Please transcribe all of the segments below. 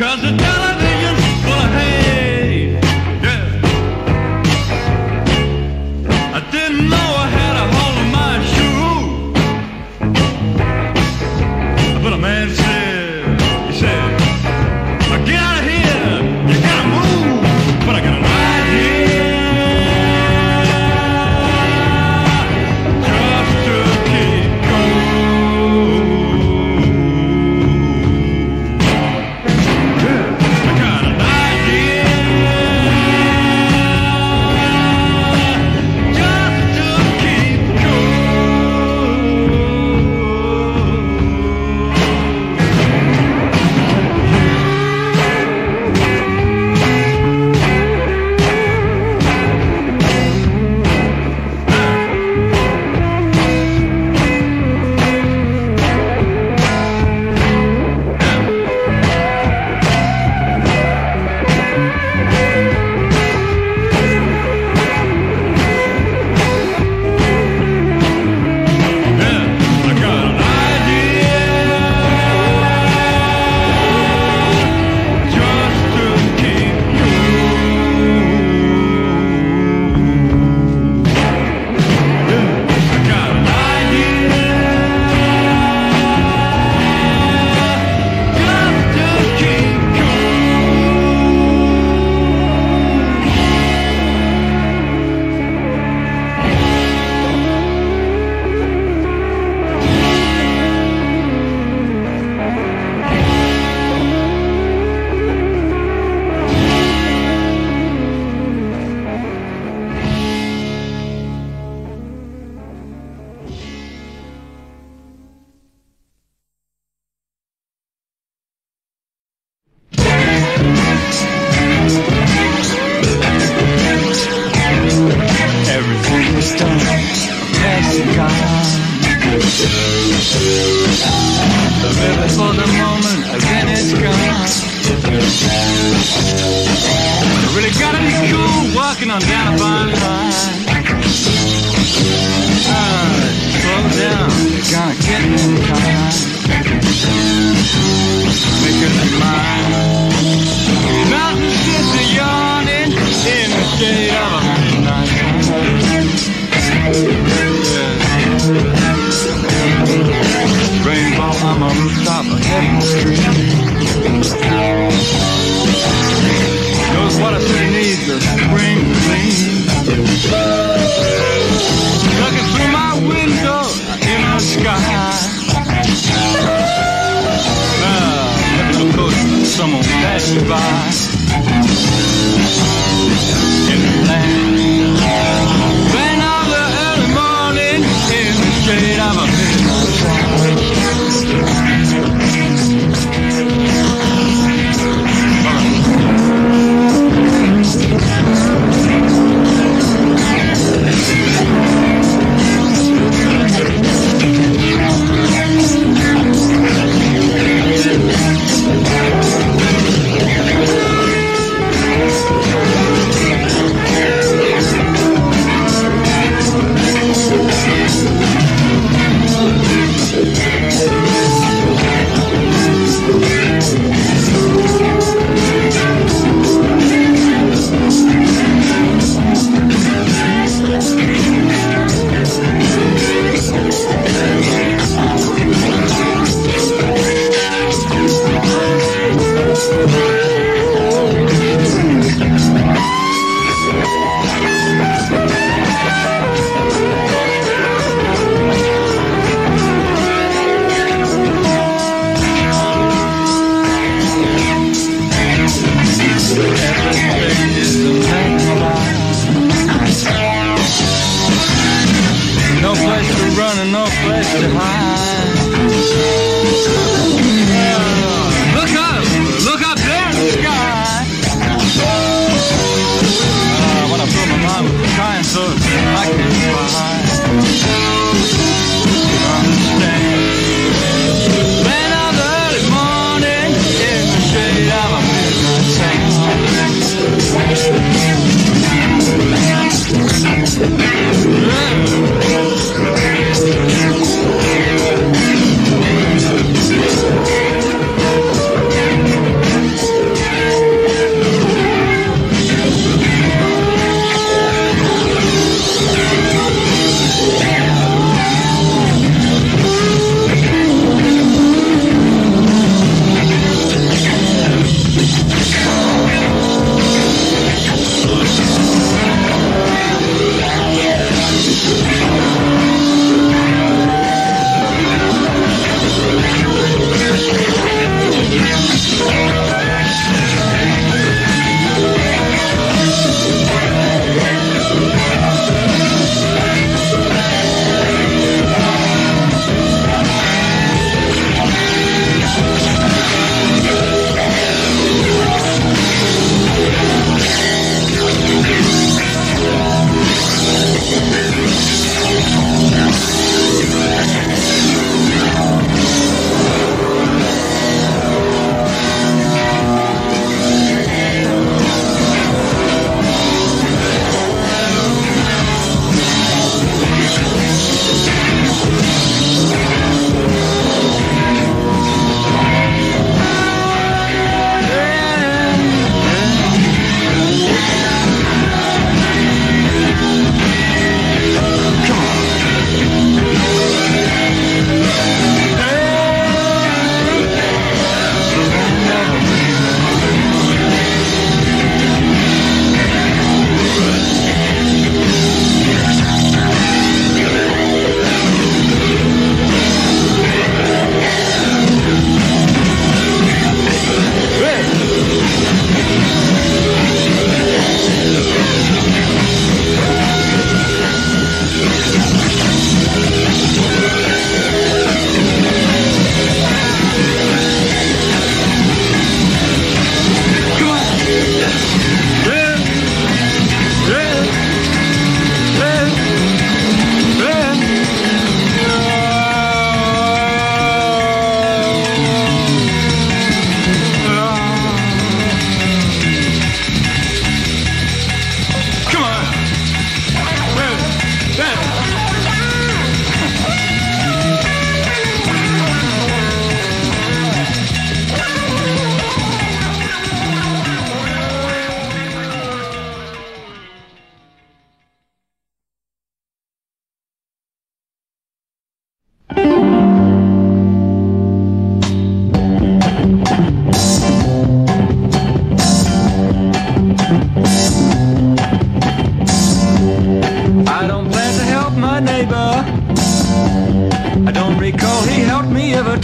'Cause the television's full of hate. Yeah. I didn't know I had a hole in my shoe, but a man said, he said, "Get out of here, you gotta move." But I got an idea just to keep going. I got an idea just to keep going. I got an idea just to keep going. I got an idea just to keep going. Everything was done, past and gone. The river for the moment, again it's gone. I really got into school, walking on down a fine line. Slow down, you're gonna get in time. Make up your mind. Mountain ships are yawning in the shade of a midnight. Yeah. Rainbow, I'm a rooftop, a heavy street. Knows what a city needs, a spring clean. Looking through my window in the sky. Look at the coast, someone passed you by. In the land. Rain of the early morning in the shade of a midnight sky.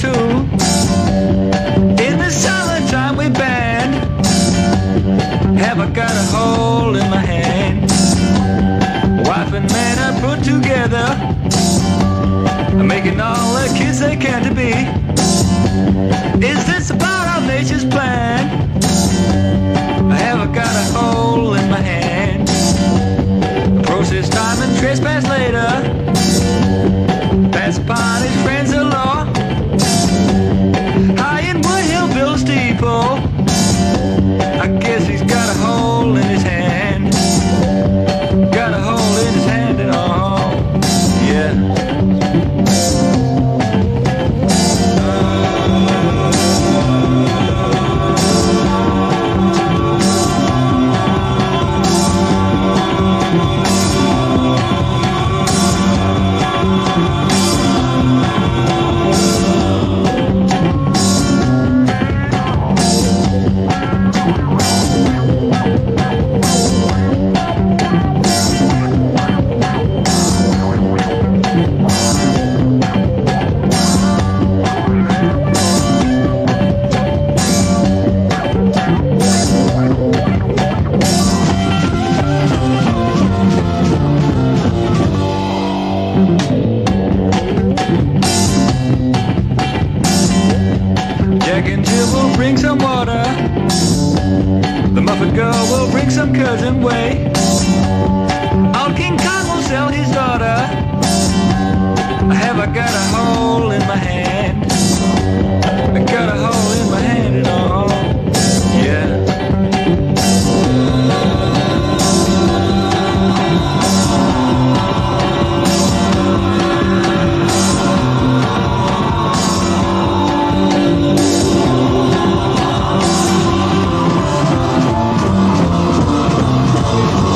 too. In the summertime we band. Haven't got a hole in my hand. Wife and man are put together, making all the kids they can to be. Is this about our nature's plan? I haven't got a hole in my hand. Approach this time and trespass later. Pass upon his friends the law. High in wood he'll build a steeple. I guess he's got a hole in his hand. Got a hole in his hand and all. Yeah. Jack and Jill will bring some water. The Muffin Girl will bring some cousin whey. Old King Kong will sell his daughter. Have I got a hole in my hand? I got a hole in my hand and all. Yeah.